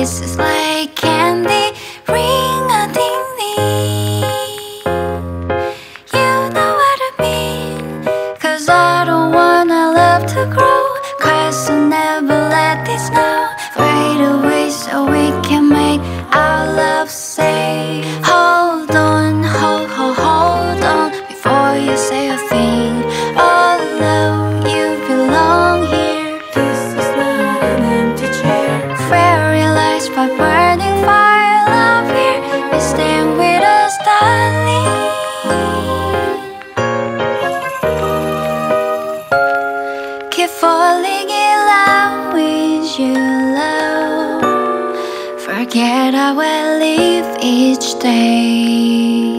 kisses like candy, ring-a-ding-ding. You know what I mean, cause I don't want our love to grow, cause I never let this know. Fade away so we can make our love say, hold on, hold, hold, hold on, before you say a thing. Keep falling in love with your love. Forget how I live each day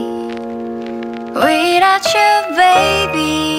without you, baby.